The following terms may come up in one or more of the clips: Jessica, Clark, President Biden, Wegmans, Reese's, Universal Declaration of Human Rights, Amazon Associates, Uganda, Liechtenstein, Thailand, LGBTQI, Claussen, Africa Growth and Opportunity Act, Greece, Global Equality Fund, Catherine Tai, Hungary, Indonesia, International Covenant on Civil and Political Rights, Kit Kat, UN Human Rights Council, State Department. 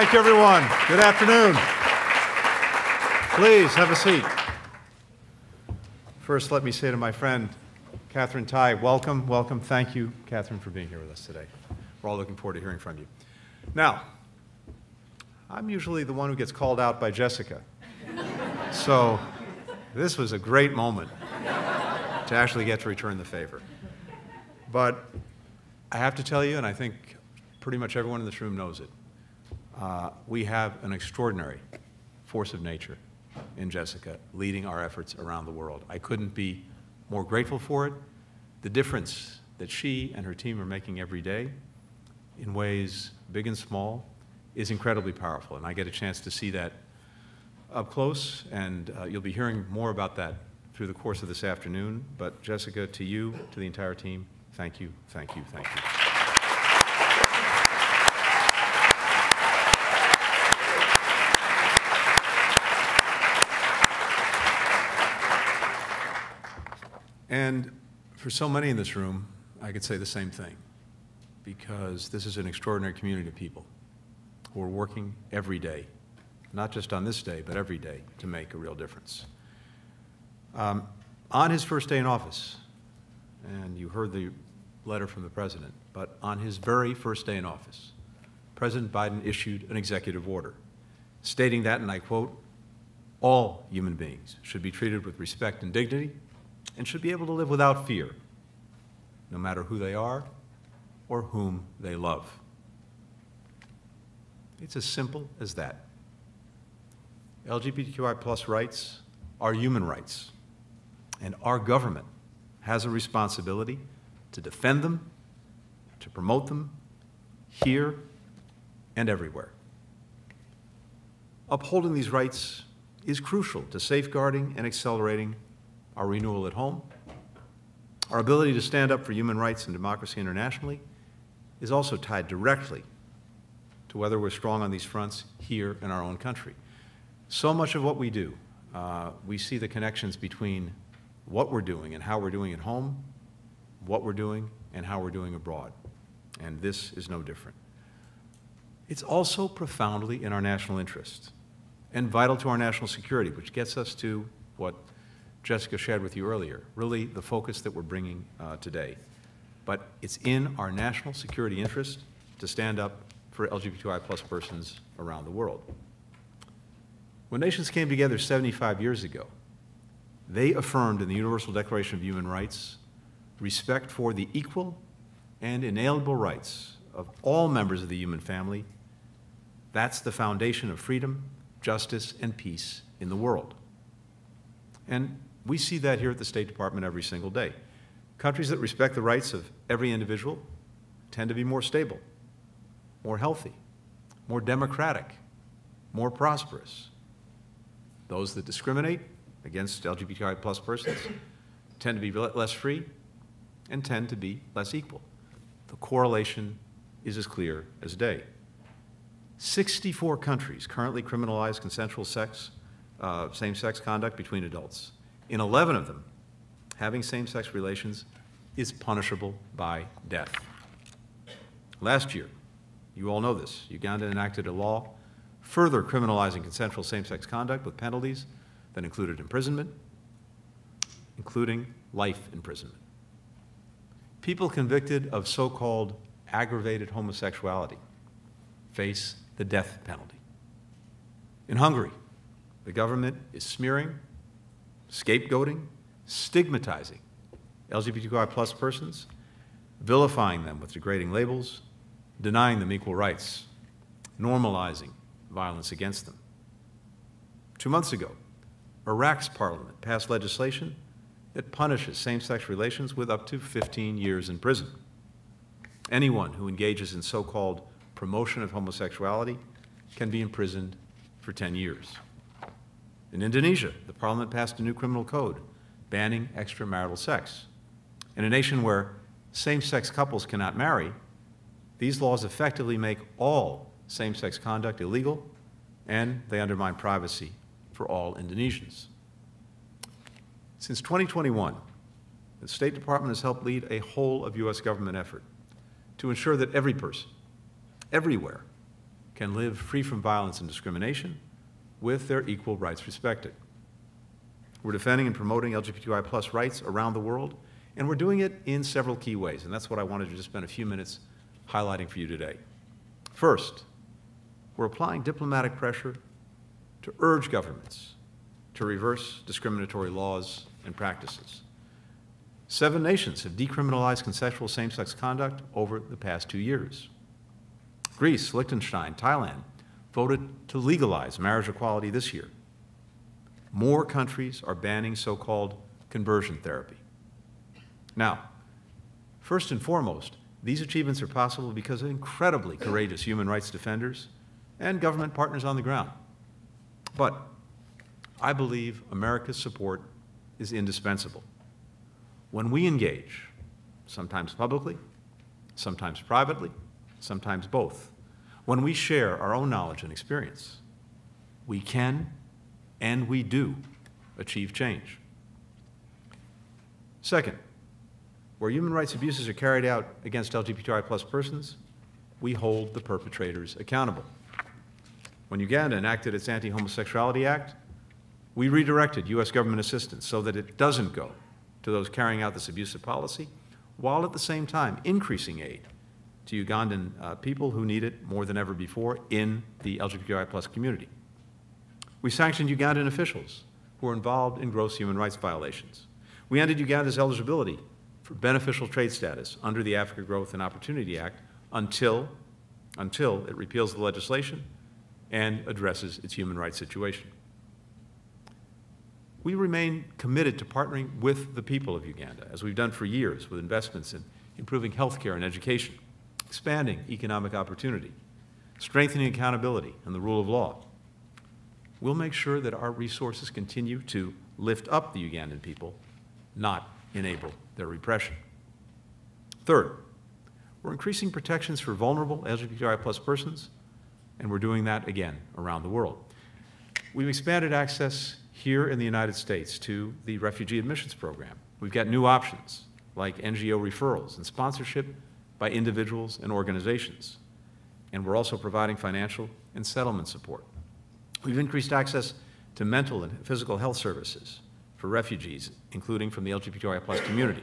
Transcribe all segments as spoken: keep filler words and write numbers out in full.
Thank you, everyone. Good afternoon. Please have a seat. First, let me say to my friend, Catherine Tai, welcome, welcome. Thank you, Catherine, for being here with us today. We're all looking forward to hearing from you. Now, I'm usually the one who gets called out by Jessica. So this was a great moment to actually get to return the favor. But I have to tell you, and I think pretty much everyone in this room knows it, uh, we have an extraordinary force of nature in Jessica leading our efforts around the world. I couldn't be more grateful for it. The difference that she and her team are making every day in ways big and small is incredibly powerful, and I get a chance to see that up close, and uh, you'll be hearing more about that through the course of this afternoon. But Jessica, to you, to the entire team, thank you, thank you, thank you. And for so many in this room, I could say the same thing, because this is an extraordinary community of people who are working every day, not just on this day, but every day, to make a real difference. Um, on his first day in office, and you heard the letter from the president, but on his very first day in office, President Biden issued an executive order stating that, and I quote, all human beings should be treated with respect and dignity, and should be able to live without fear, no matter who they are or whom they love. It's as simple as that. L G B T Q I plus rights are human rights, and our government has a responsibility to defend them, to promote them, here and everywhere. Upholding these rights is crucial to safeguarding and accelerating our renewal at home. Our ability to stand up for human rights and democracy internationally is also tied directly to whether we're strong on these fronts here in our own country. So much of what we do, uh, we see the connections between what we're doing and how we're doing at home, what we're doing and how we're doing abroad. And this is no different. It's also profoundly in our national interest and vital to our national security, which gets us to what Jessica shared with you earlier, really the focus that we're bringing uh, today. But it's in our national security interest to stand up for L G B T Q I plus persons around the world. When nations came together seventy-five years ago, they affirmed in the Universal Declaration of Human Rights respect for the equal and inalienable rights of all members of the human family. That's the foundation of freedom, justice, and peace in the world. And we see that here at the State Department every single day. Countries that respect the rights of every individual tend to be more stable, more healthy, more democratic, more prosperous. Those that discriminate against L G B T Q I plus persons tend to be less free and tend to be less equal. The correlation is as clear as day. sixty-four countries currently criminalize consensual sex, uh, same-sex conduct between adults. In eleven of them, having same-sex relations is punishable by death. Last year, you all know this, Uganda enacted a law further criminalizing consensual same-sex conduct with penalties that included imprisonment, including life imprisonment. People convicted of so-called aggravated homosexuality face the death penalty. In Hungary, the government is smearing, scapegoating, stigmatizing L G B T Q I plus persons, vilifying them with degrading labels, denying them equal rights, normalizing violence against them. Two months ago, Iraq's parliament passed legislation that punishes same-sex relations with up to fifteen years in prison. Anyone who engages in so-called promotion of homosexuality can be imprisoned for ten years. In Indonesia, the parliament passed a new criminal code banning extramarital sex. In a nation where same-sex couples cannot marry, these laws effectively make all same-sex conduct illegal, and they undermine privacy for all Indonesians. Since twenty twenty-one, the State Department has helped lead a whole of U S government effort to ensure that every person, everywhere, can live free from violence and discrimination with their equal rights respected. We're defending and promoting L G B T Q I plus rights around the world, and we're doing it in several key ways, and that's what I wanted to just spend a few minutes highlighting for you today. First, we're applying diplomatic pressure to urge governments to reverse discriminatory laws and practices. Seven nations have decriminalized consensual same-sex conduct over the past two years. Greece, Liechtenstein, Thailand voted to legalize marriage equality this year. More countries are banning so-called conversion therapy. Now, first and foremost, these achievements are possible because of incredibly courageous human rights defenders and government partners on the ground. But I believe America's support is indispensable. When we engage, sometimes publicly, sometimes privately, sometimes both, when we share our own knowledge and experience, we can and we do achieve change. Second, where human rights abuses are carried out against L G B T I plus persons, we hold the perpetrators accountable. When Uganda enacted its Anti-Homosexuality Act, we redirected U S government assistance so that it doesn't go to those carrying out this abusive policy, while at the same time increasing aid to Ugandan uh, people who need it more than ever before in the L G B T Q I plus community. We sanctioned Ugandan officials who were involved in gross human rights violations. We ended Uganda's eligibility for beneficial trade status under the Africa Growth and Opportunity Act until, until it repeals the legislation and addresses its human rights situation. We remain committed to partnering with the people of Uganda, as we've done for years, with investments in improving health care and education, expanding economic opportunity, strengthening accountability and the rule of law. We'll make sure that our resources continue to lift up the Ugandan people, not enable their repression. Third, we're increasing protections for vulnerable L G B T I plus persons, and we're doing that again around the world. We've expanded access here in the United States to the refugee admissions program. We've got new options like N G O referrals and sponsorship by individuals and organizations. And we're also providing financial and settlement support. We've increased access to mental and physical health services for refugees, including from the L G B T I plus community.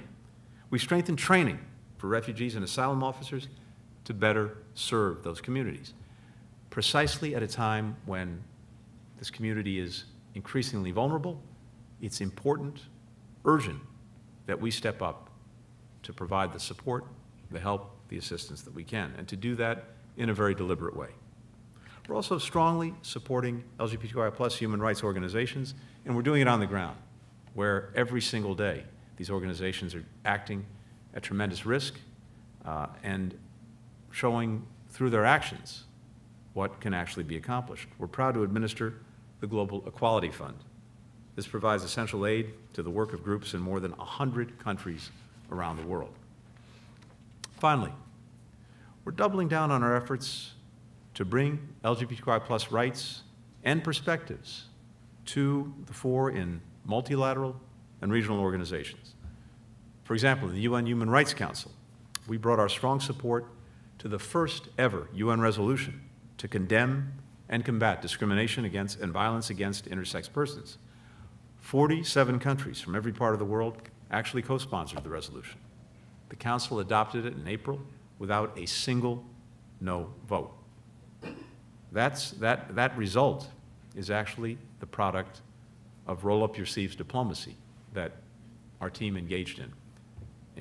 We've strengthened training for refugees and asylum officers to better serve those communities, precisely at a time when this community is increasingly vulnerable. It's important, urgent, that we step up to provide the support, the help, the assistance that we can, and to do that in a very deliberate way. We're also strongly supporting L G B T Q I plus human rights organizations, and we're doing it on the ground, where every single day these organizations are acting at tremendous risk uh, and showing through their actions what can actually be accomplished. We're proud to administer the Global Equality Fund. This provides essential aid to the work of groups in more than one hundred countries around the world. Finally, we're doubling down on our efforts to bring L G B T Q I plus rights and perspectives to the fore in multilateral and regional organizations. For example, in the U N Human Rights Council, we brought our strong support to the first ever U N resolution to condemn and combat discrimination against and violence against intersex persons. forty-seven countries from every part of the world actually co-sponsored the resolution. The Council adopted it in April without a single no vote. That's, that, that result is actually the product of roll-up-your-sleeves diplomacy that our team engaged in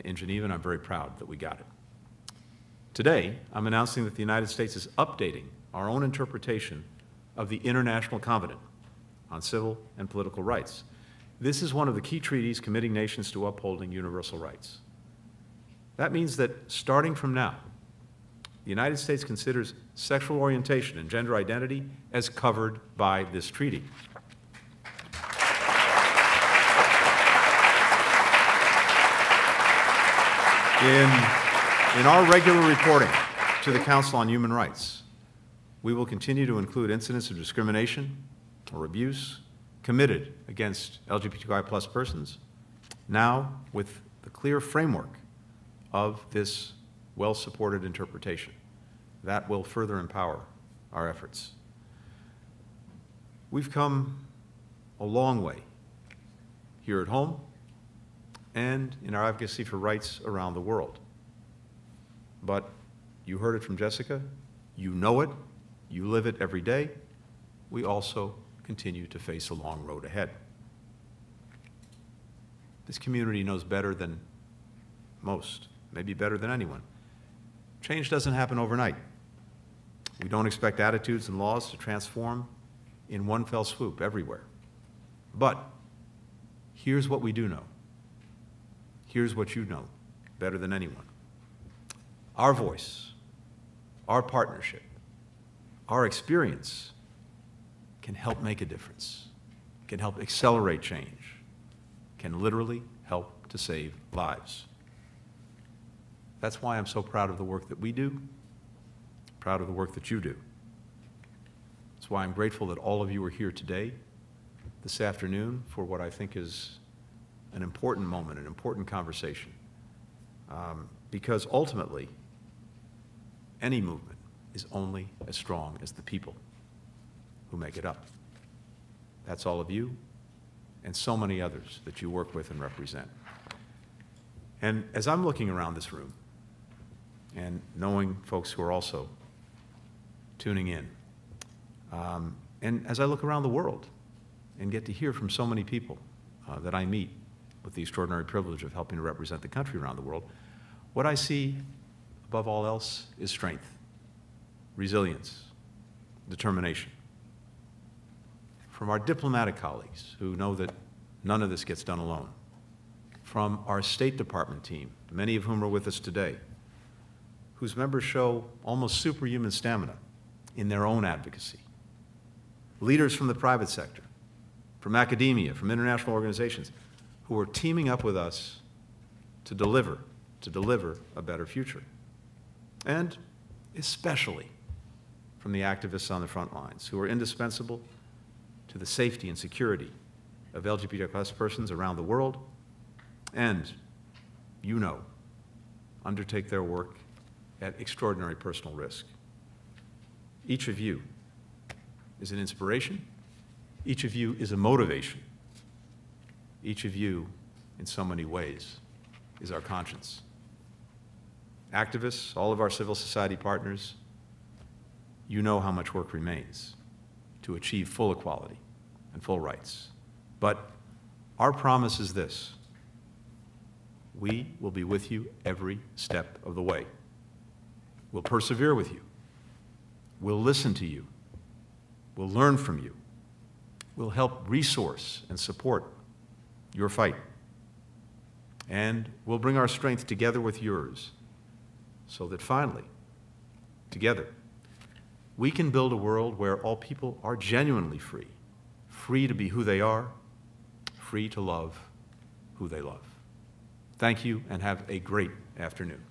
in Geneva, and I'm very proud that we got it. Today, I'm announcing that the United States is updating our own interpretation of the International Covenant on Civil and Political Rights. This is one of the key treaties committing nations to upholding universal rights. That means that starting from now, the United States considers sexual orientation and gender identity as covered by this treaty. In, in our regular reporting to the Council on Human Rights, we will continue to include incidents of discrimination or abuse committed against L G B T Q I plus persons, now with the clear framework of this well-supported interpretation. That will further empower our efforts. We've come a long way here at home and in our advocacy for rights around the world. But you heard it from Jessica, you know it, you live it every day. We also continue to face a long road ahead. This community knows better than most, maybe better than anyone. Change doesn't happen overnight. We don't expect attitudes and laws to transform in one fell swoop everywhere. But here's what we do know. Here's what you know better than anyone. Our voice, our partnership, our experience can help make a difference, can help accelerate change, can literally help to save lives. That's why I'm so proud of the work that we do, proud of the work that you do. That's why I'm grateful that all of you are here today, this afternoon, for what I think is an important moment, an important conversation. Um, because ultimately, any movement is only as strong as the people who make it up. That's all of you and so many others that you work with and represent. And as I'm looking around this room and knowing folks who are also tuning in, um, and as I look around the world and get to hear from so many people uh, that I meet with the extraordinary privilege of helping to represent the country around the world, what I see above all else is strength, resilience, determination. From our diplomatic colleagues who know that none of this gets done alone, from our State Department team, many of whom are with us today, whose members show almost superhuman stamina in their own advocacy, leaders from the private sector, from academia, from international organizations, who are teaming up with us to deliver, to deliver a better future. And especially from the activists on the front lines who are indispensable to the safety and security of L G B T Q I plus persons around the world and, you know, undertake their work at extraordinary personal risk. Each of you is an inspiration. Each of you is a motivation. Each of you, in so many ways, is our conscience. Activists, all of our civil society partners, you know how much work remains to achieve full equality and full rights. But our promise is this: we will be with you every step of the way. We'll persevere with you. We'll listen to you. We'll learn from you. We'll help resource and support your fight. And we'll bring our strength together with yours so that finally, together, we can build a world where all people are genuinely free, free to be who they are, free to love who they love. Thank you, and have a great afternoon.